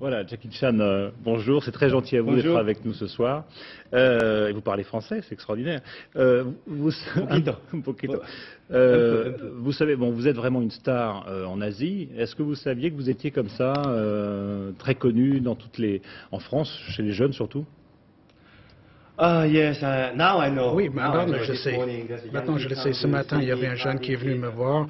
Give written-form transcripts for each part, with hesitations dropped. Voilà, Jackie Chan, bonjour, c'est très gentil à vous d'être avec nous ce soir. Et vous parlez français, c'est extraordinaire. Vous savez, bon, vous êtes vraiment une star en Asie. Est-ce que vous saviez que vous étiez comme ça, très connu dans toutes les, en France, chez les jeunes surtout? Oui, maintenant je le sais. Ce matin, il y avait un jeune qui est venu me voir,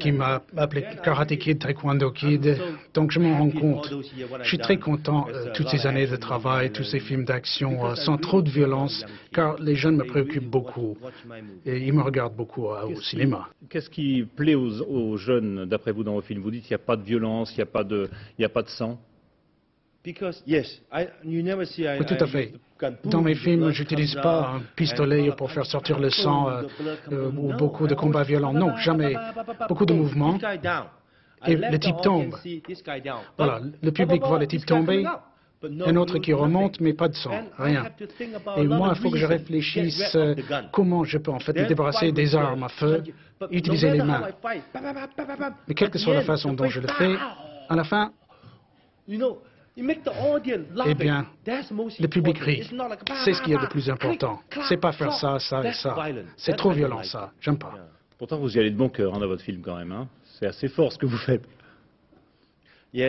qui m'a appelé Karate Kid, Taekwondo Kid. Donc je m'en rends compte. Je suis très content toutes ces années de travail, tous ces films d'action, sans trop de violence, car les jeunes me préoccupent beaucoup. Et ils me regardent beaucoup au cinéma. Qu'est-ce qui plaît aux jeunes, d'après vous, dans vos films? Vous dites qu'il n'y a pas de violence, il n'y a pas de sang. Oui, tout à fait. Dans mes films, je n'utilise pas un pistolet pour faire sortir le sang ou beaucoup de combats violents. Non, jamais. Beaucoup de mouvements. Et le type tombe. Voilà, le public voit le type tomber, un autre qui remonte, mais pas de sang, rien. Et moi, il faut que je réfléchisse comment je peux en fait me débarrasser des armes à feu, utiliser les mains. Mais quelle que soit la façon dont je le fais, à la fin... Eh bien, le public rit. C'est ce qu'il y a de plus important. C'est pas faire ça, ça et ça. C'est trop violent, ça. J'aime pas. Pourtant, vous y allez de bon cœur dans votre film, quand même. Hein? C'est assez fort ce que vous faites. Oui,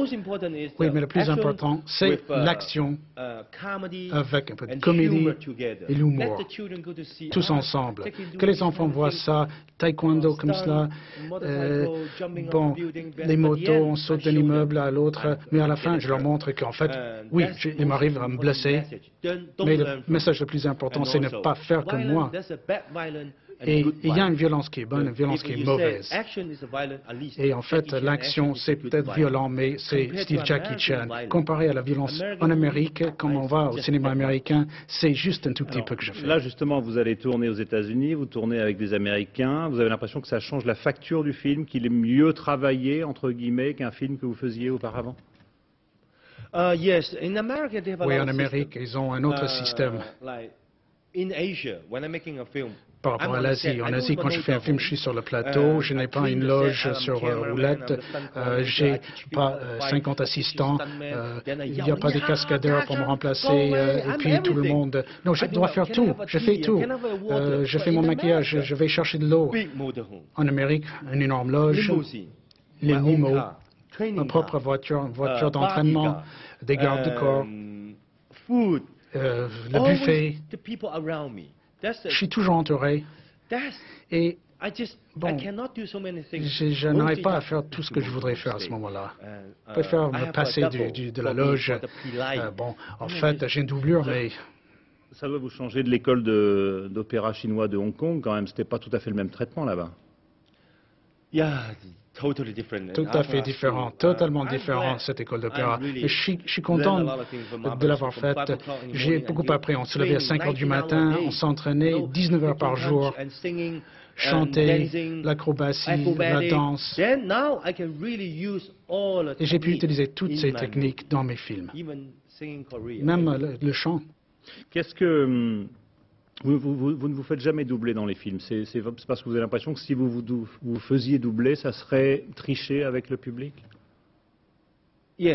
mais le plus important, c'est l'action avec un peu de comédie et l'humour, tous ensemble. Que les enfants voient ça, taekwondo comme cela, bon, les motos, on saute d'un immeuble à l'autre, mais à la fin, je leur montre qu'en fait, oui, il m'arrive à me blesser, mais le message le plus important, c'est ne pas faire comme moi. Et il y a une violence qui est bonne, une violence qui est mauvaise. Et en fait, l'action, c'est peut-être violent, mais c'est style Jackie Chan. Comparé à la violence en Amérique, quand on va au cinéma américain, c'est juste un tout petit peu que je fais. Là, justement, vous allez tourner aux États-Unis, vous tournez avec des Américains. Vous avez l'impression que ça change la facture du film, qu'il est mieux travaillé, entre guillemets, qu'un film que vous faisiez auparavant? Oui, en Amérique, ils ont un autre système. Par rapport à l'Asie. En Asie, quand je fais un film, je suis sur le plateau, je n'ai pas une loge sur roulette, je n'ai pas 50 assistants, il n'y a pas de cascadeurs pour me remplacer, et puis tout le monde... Non, je dois faire tout, je fais tout. Je fais mon maquillage, je vais chercher de l'eau. En Amérique, une énorme loge, les limos, ma propre voiture, une voiture d'entraînement, des gardes du corps, le buffet. Je suis toujours entouré et bon, je n'arrive pas à faire tout ce que je voudrais faire à ce moment-là. Je préfère me passer de la loge. Bon, en fait, j'ai une doublure, mais... Ça doit vous changer de l'école d'opéra chinois de Hong Kong, quand même. C'était pas tout à fait le même traitement là-bas. Tout à fait différent, totalement différent, cette école d'opéra. Je suis content de l'avoir faite. J'ai beaucoup appris. On se levait à 5 heures du matin, on s'entraînait 19 heures par jour, chanter, l'acrobatie, la danse. Et j'ai pu utiliser toutes ces techniques dans mes films, même le chant. Qu'est-ce que... Vous ne vous faites jamais doubler dans les films. C'est parce que vous avez l'impression que si vous faisiez doubler, ça serait tricher avec le public? Oui,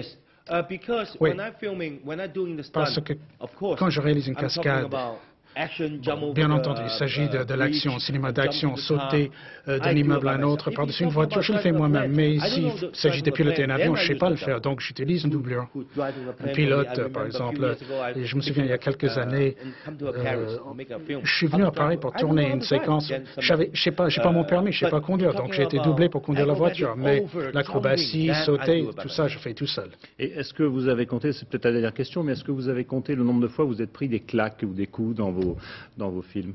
parce que quand je réalise une cascade, bon, bien entendu, il s'agit de l'action, cinéma d'action, sauter d'un immeuble à un autre par-dessus une voiture, je le fais moi-même. Mais s'il s'agit de piloter un avion, je ne sais pas le faire, donc j'utilise une doublure. Un pilote, par exemple, et je me souviens, il y a quelques années, je suis venu à Paris pour tourner une séquence. Je n'ai pas mon permis, je ne sais pas conduire, donc j'ai été doublé pour conduire la voiture. Mais l'acrobatie, sauter, tout ça, je fais tout seul. Et est-ce que vous avez compté, c'est peut-être la dernière question, mais est-ce que vous avez compté le nombre de fois où vous êtes pris des claques ou des coups dans vos films?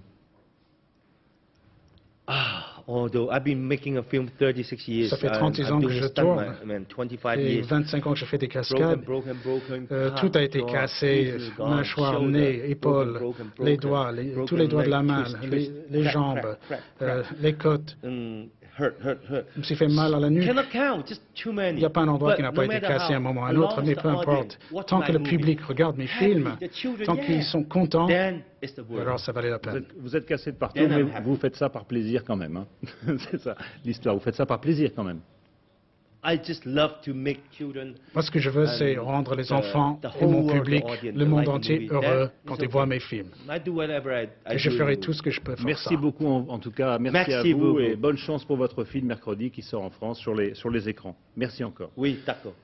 Ça fait 36 ans que je tourne, et 25 ans que je fais des cascades. Tout a été cassé, mâchoire, nez, épaules, les doigts, tous les doigts de la main, les jambes, les côtes. Je me suis fait mal à la nuque. Il n'y a pas un endroit qui n'a pas été cassé à un moment ou à un autre, mais peu importe. Tant que le public regarde mes films, tant qu'ils sont contents, alors ça valait la peine. Vous êtes cassé de partout, mais vous faites ça par plaisir quand même. Hein. C'est ça l'histoire, vous faites ça par plaisir quand même. Moi, ce que je veux, c'est rendre les enfants et mon public, le monde entier, heureux quand ils voient mes films. Et je ferai tout ce que je peux faire. Merci beaucoup, en tout cas. Merci à vous et bonne chance pour votre film mercredi qui sort en France sur les écrans. Merci encore. Oui, d'accord.